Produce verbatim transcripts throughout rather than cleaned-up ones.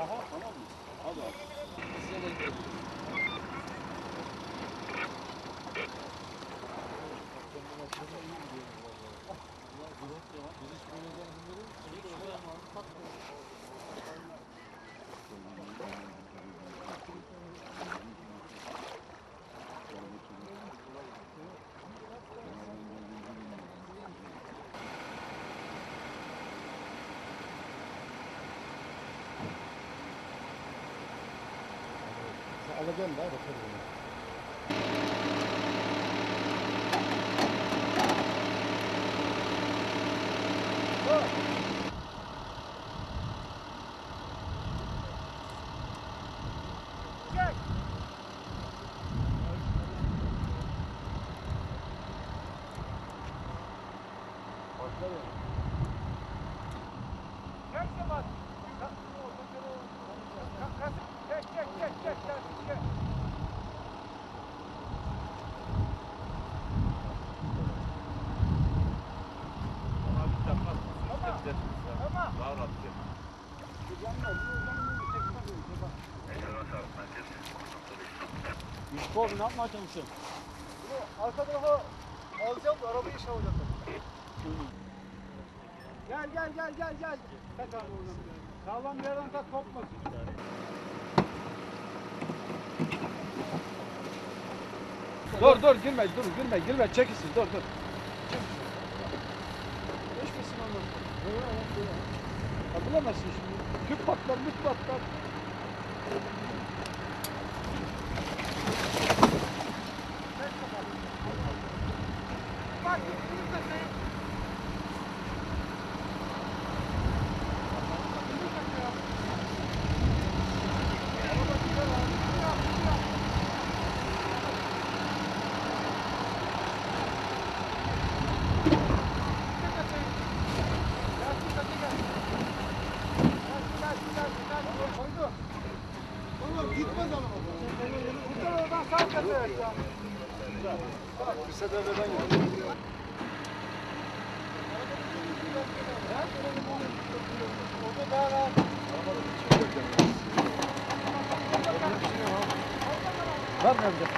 Aha tamam mı? Hadi abi. Alacağım daha bakalım. Abi ne yapmaya çalışıyorsun? Arka tarafa alacağım da arabayı işe alacaklar. Gel gel gel gel gel. Kalk abi oradan. Sağlam bir yerden kalk, kopmasın. Dur dur girme dur girme girme çekilsin dur dur. Geçmesin onları. Bulamazsın şimdi. Küp patlar müp patlar. Var mı amca?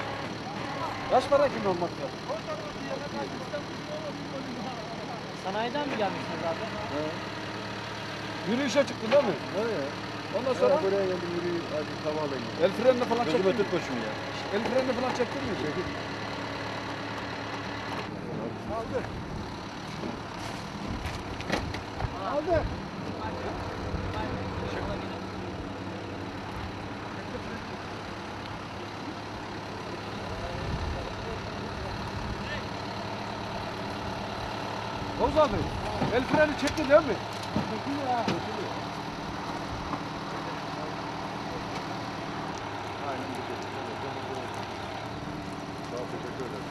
Kaç para kim olmak ya? Sanayiden mi gelmişsiniz abi? Evet. Yürüyüşe çıktın değil mi? Evet. Ondan sonra? Evet, buraya geldim yürüyüş, hadi sabah alayım. El frenini falan çektin mi? Gözüme tut koşum ya. El frenini falan çektin mi? Çekil. Aldı. Aldı. Oğuz abi, el freni çekti değil mi? Çekti ya. Aynen bir şey. Çok teşekkür ederim.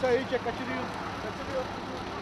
Sayıyı kaçırıyor. Kaçırıyor.